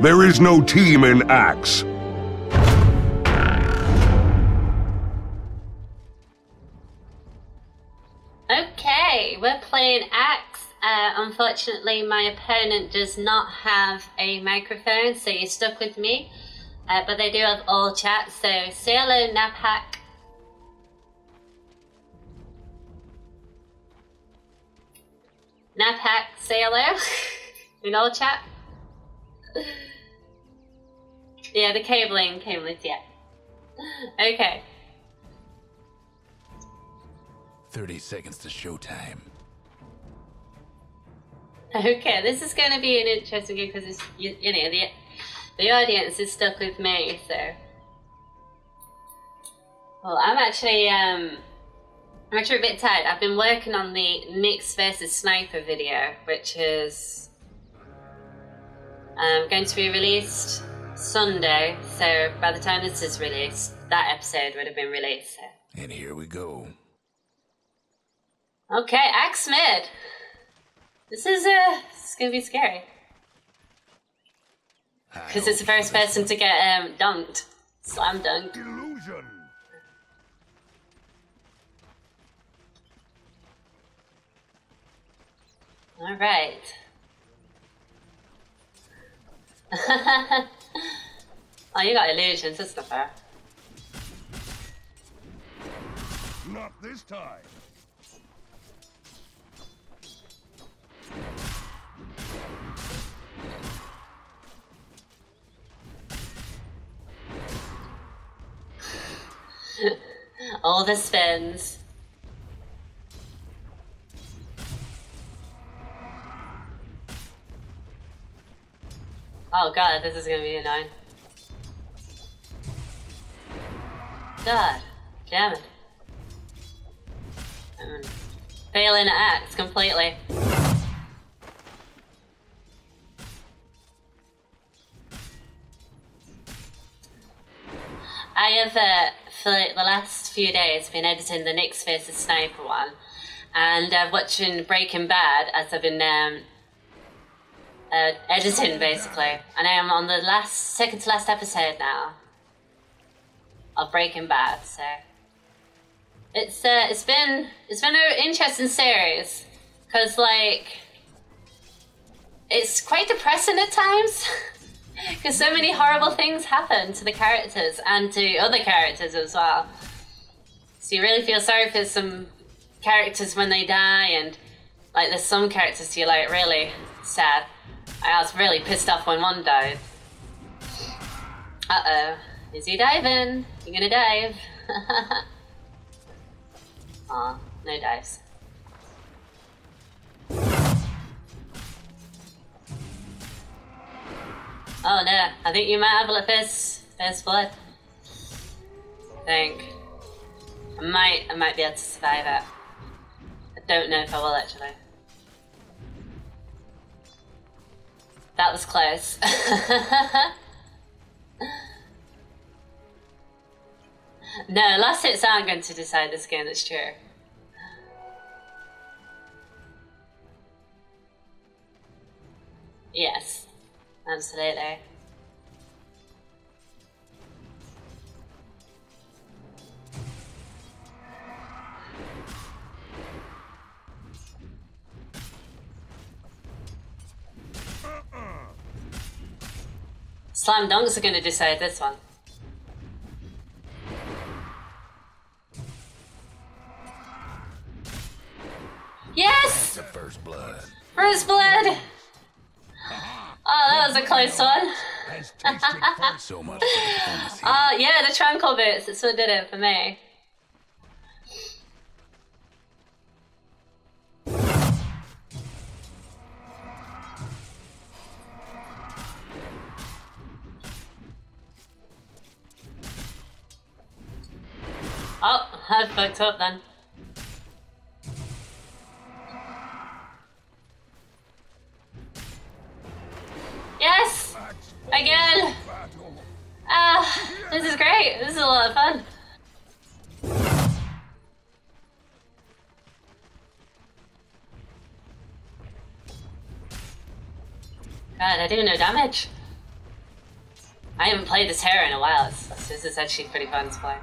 There is no team in Axe. Okay, we're playing Axe. Unfortunately, my opponent does not have a microphone, so you're stuck with me. But they do have all chat, so say hello, Naphack. Naphack, say hello in all chat. Yeah, the cabling, yeah. Okay. 30 seconds to showtime. Okay, this is going to be an interesting game because it's, you know, the audience is stuck with me, so. Well, I'm actually a bit tired. I've been working on the Nyx versus Sniper video, which is going to be released Sunday. So by the time this is released, that episode would have been released. So. And here we go. Okay, Axe mid. This is gonna be scary. Because it's the first person to get dunked. Slam dunked. Illusion. All right. Oh, you got illusions, that's not fair. Not this time. All the spins. Oh god, this is gonna be annoying. God, damn it. I'm failing at Axe completely. I have, for the last few days, been editing the Nyx vs Sniper one, and watching Breaking Bad as I've been editing, basically. And I am on the second to last episode now of Breaking Bad, so it's been an interesting series because, like, it's quite depressing at times. Because so many horrible things happen to the characters and to other characters as well. So you really feel sorry for some characters when they die, and like there's some characters you're like really sad. I was really pissed off when one died. Uh-oh. Is he diving? You're gonna dive. Aw, no dives. Oh no, I think you might have a first blood. I think. I might be able to survive it. I don't know if I will, actually. That was close. No, last hits aren't going to decide this game, it's true. Yes. Absolutely. Slam dunks are going to decide this one. Yes! The first blood. First blood! Oh, that was a close one. Oh, yeah, the tranquil boots. That's what did it for me. Oh, I fucked up then. Yes! Again! Ah, this is great. This is a lot of fun. God, I do no damage. I haven't played this hero in a while. This is actually pretty fun to play.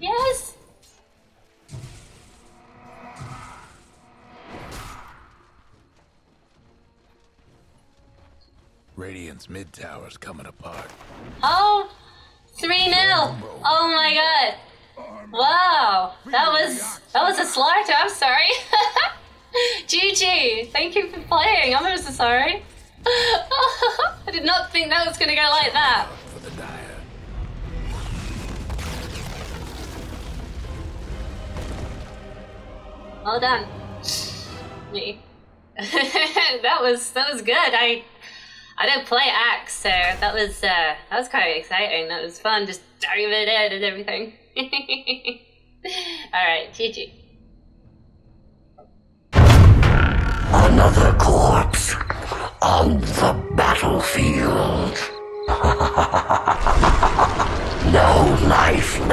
Yes! Radiant's mid tower's coming apart. Oh! 3-0! Oh my god! Wow, that was a slaughter. I'm sorry. GG, thank you for playing. I'm so sorry. I did not think that was gonna go like that. Well done, me. that was good. I don't play Axe, so that was quite exciting. That was fun, just diving in and everything. Alright, GG. Another corpse on the battlefield. No life